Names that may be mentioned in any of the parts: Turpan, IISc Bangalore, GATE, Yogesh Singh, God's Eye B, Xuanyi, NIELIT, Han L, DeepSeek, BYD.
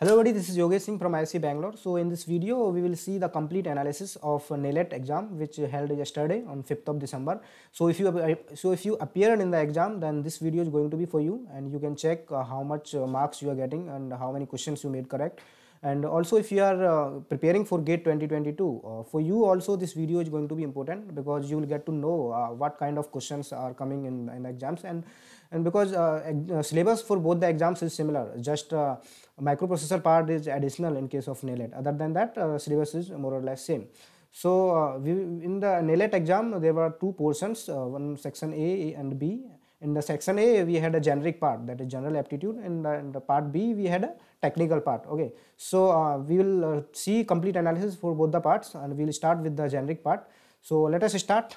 Hello everybody, this is Yogesh Singh from IISc Bangalore. So in this video we will see the complete analysis of NIELIT exam which held yesterday on 5th of December. So if you appeared in the exam, then this video is going to be for you, and you can check how much marks you are getting and how many questions you made correct. And also if you are preparing for GATE 2022, for you also this video is going to be important, because you will get to know what kind of questions are coming in exams, and because syllabus for both the exams is similar, just microprocessor part is additional in case of NIELIT. Other than that, syllabus is more or less same. So in the NIELIT exam there were two portions, one section A and B. In the section A we had a generic part, that is general aptitude, and in the part B we had a technical part. Okay, so we will see complete analysis for both the parts, and we will start with the generic part. So let us start.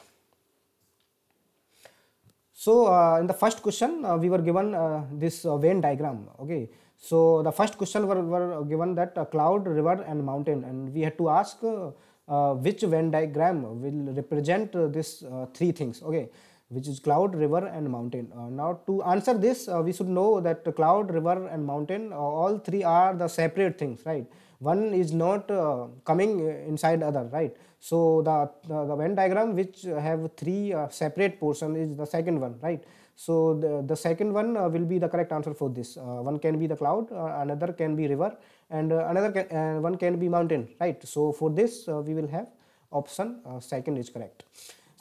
So in the first question we were given this Venn diagram. Okay, so the first question were given that cloud, river and mountain, and we had to ask which Venn diagram will represent this three things. Okay, which is cloud, river and mountain. Now to answer this we should know that cloud, river and mountain, all three are the separate things, right? One is not coming inside other, right? So the Venn diagram which have three separate portion is the second one, right? So the second one will be the correct answer for this. One can be the cloud, another can be river, and one can be mountain, right? So for this we will have option second is correct.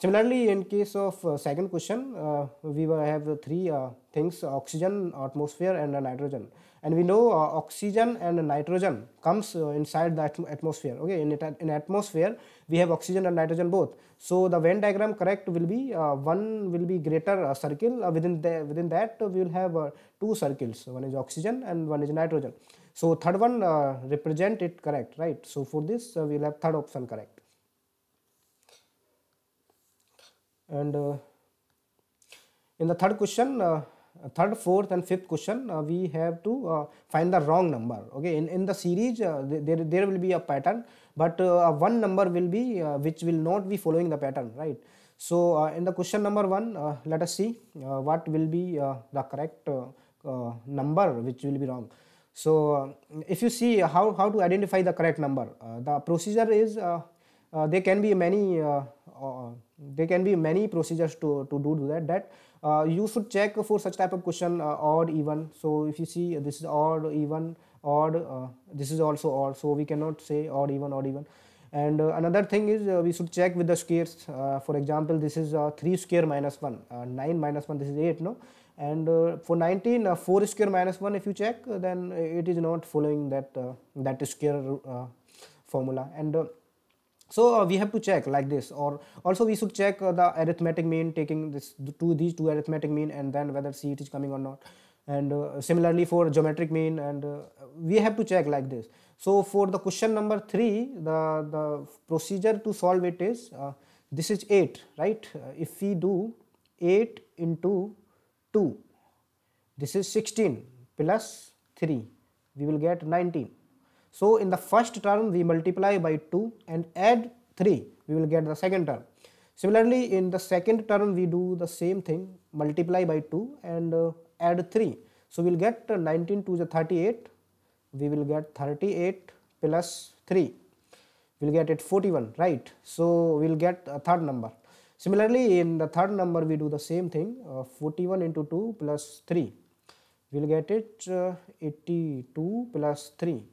Similarly, in case of second question, we will have three things: oxygen, atmosphere and nitrogen. And we know oxygen and nitrogen comes inside the atmosphere. Okay, in atmosphere we have oxygen and nitrogen both. So the Venn diagram correct will be one will be greater circle, within that we will have two circles, one is oxygen and one is nitrogen. So third one represent it correct, right? So for this we will have third option correct. And in the third question, third, fourth and fifth question, we have to find the wrong number. Okay, in the series there will be a pattern, but one number will be which will not be following the pattern, right? So in the question number 1, let us see what will be the correct number which will be wrong. So if you see how to identify the correct number, the procedure is there can be many procedures to do that. You should check for such type of question, odd, even. So if you see this is odd, even, odd, this is also odd, so we cannot say odd, even, odd, even. And another thing is we should check with the squares. For example, this is 3 square minus 1, 9 minus 1, this is 8, no? And for 19, 4 square minus 1, if you check, then it is not following that square formula. And so we have to check like this, or also we should check the arithmetic mean, taking these two arithmetic mean, and then whether C it is coming or not. And similarly for geometric mean, and we have to check like this. So for the question number 3, the procedure to solve it is, this is 8, right? If we do 8 into 2, this is 16 plus 3, we will get 19. So in the first term we multiply by 2 and add 3, we will get the second term. Similarly in the second term we do the same thing, multiply by 2 and add 3. So we will get 19 to the 38, we will get 38 plus 3, we will get it 41, right? So we will get a third number. Similarly in the third number we do the same thing, 41 into 2 plus 3, we will get it 82 plus 3.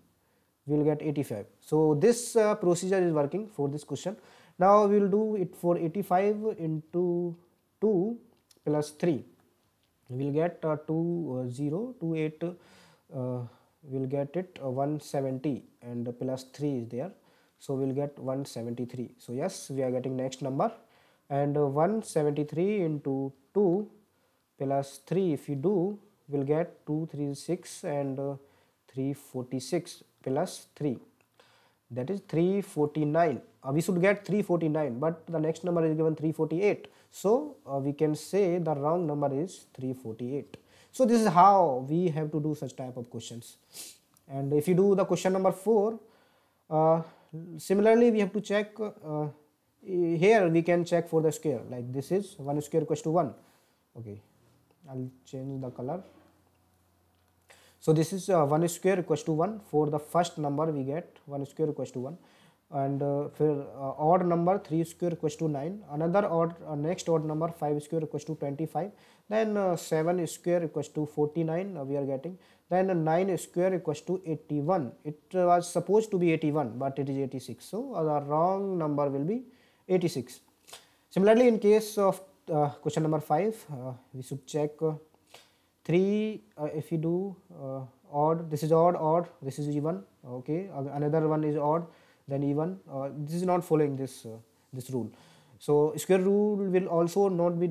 We will get 85. So this procedure is working for this question. Now we will do it for 85 into 2 plus 3. We will get 2028. We will get it 170, and plus 3 is there. So we will get 173. So yes, we are getting next number. And 173 into 2 plus 3. If you do, we will get 236 and 346. Plus 3, that is 349. We should get 349, but the next number is given 348. So we can say the wrong number is 348. So this is how we have to do such type of questions. And if you do the question number 4, similarly we have to check. Here we can check for the square, like this is 1 square equals to 1. Okay, I'll change the color. So this is 1 square equals to 1. For the first number we get 1 square equals to 1, and फिर odd number 3 square equals to 9, another odd next odd number 5 square equals to 25, then 7 square equals to 49 we are getting, then 9 square equals to 81. It was supposed to be 81 but it is 86, so the wrong number will be 86. Similarly, in case of question number 5, we should check 3 if we do odd, this is odd, this is even, okay, another one is odd, then even. This is not following this this rule, so square rule will also not be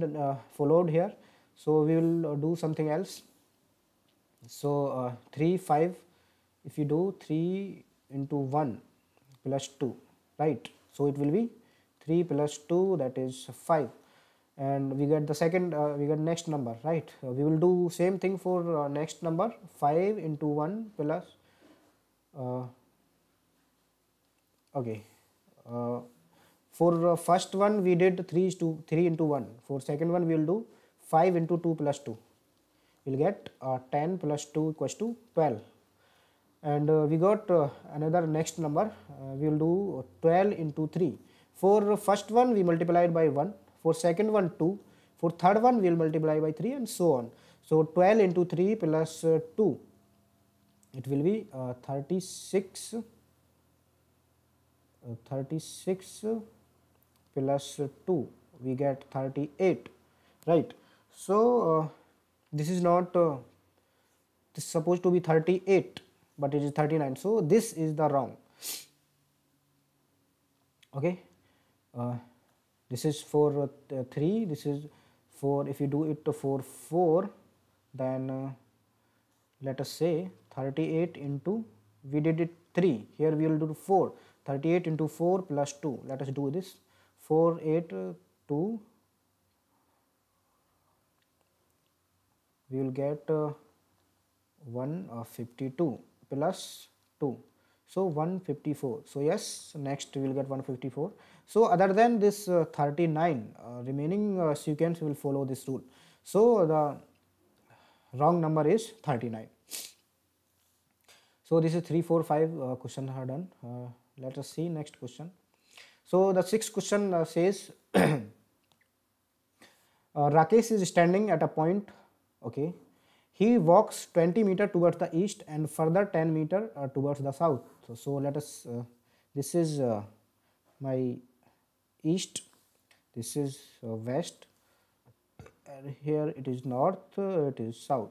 followed here, so we will do something else. So 3 5, if you do 3 into 1 plus 2, right, so it will be 3 plus 2, that is 5, and we get the second we get next number, right. We will do same thing for next number, 5 into 1 plus okay, for first one we did 3 into 1, for second one we will do 5 into 2 plus 2, we will get 10 plus 2 equals to 12, and we got another next number, we will do 12 into 3, for first one we multiplied by 1, for second one 2, for third one we will multiply by 3, and so on. So 12 into 3 plus 2, it will be 36 plus 2, we get 38, right. So this is not, this is supposed to be 38 but it is 39, so this is the wrong, okay. This is for 3, this is for, if you do it for 4, then let us say 38 into, we did it 3, here we will do 4, 38 into 4 plus 2, let us do this, 4, 8, 2, we will get 152 plus 2, so 154, so yes, next we will get 154. So other than this 39, remaining sequence will follow this rule, so the wrong number is 39. So this is 3, 4, 5 question are done. Let us see next question. So the 6th question says Rakesh is standing at a point, okay, he walks 20 meter towards the east and further 10 meter towards the south. So let us, this is my east, this is west, and here it is north, it is south,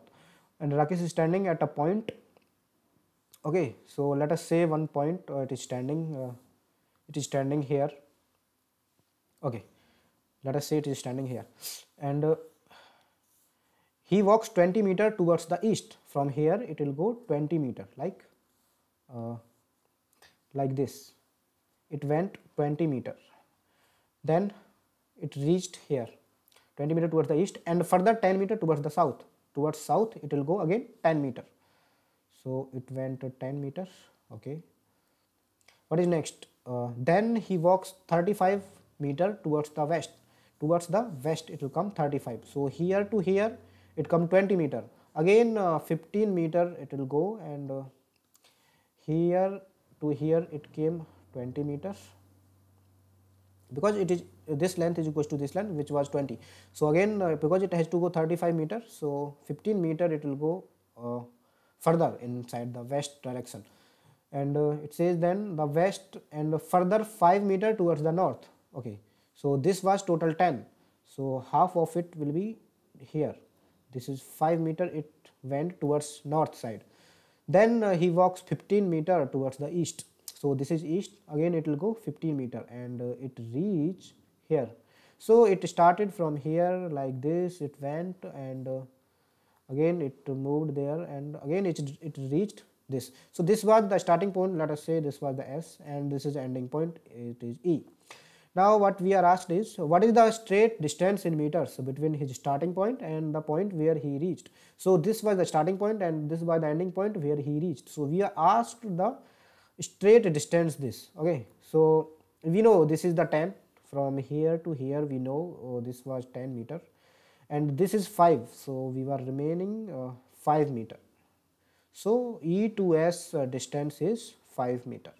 and Rakesh is standing at a point. Okay, so let us say one point, it is standing here, okay, let us say it is standing here, and he walks 20 meter towards the east. From here it will go 20 meter, like this, it went 20 meter, then it reached here 20 meter towards the east, and further 10 meter towards the south. Towards south it will go again 10 meter. So it went 10 meters, okay. What is next? Then he walks 35 meter towards the west. Towards the west it will come 35. So here to here it come 20 meter. Again 15 meter it will go, and here to here it came 20 meters, because it is this length is equals to this length which was 20. So again because it has to go 35 meter, so 15 meter it will go further inside the west direction, and it says then the west and further 5 meter towards the north, okay. So this was total 10, so half of it will be here, this is 5 meter it went towards north side. Then he walks 15 meter towards the east, so this is east, again it will go 15 meter and it reach here. So it started from here like this, it went, and again it moved there, and again it reached this. So this was the starting point, let us say this was the S, and this is the ending point, it is E. Now what we are asked is, what is the straight distance in meters between his starting point and the point where he reached. So this was the starting point and this was the ending point where he reached. So we are asked the straight distance this, okay. So we know this is the 10, from here to here we know this was 10 meter. And this is 5, so we were remaining 5 meter. So E to S distance is 5 meter.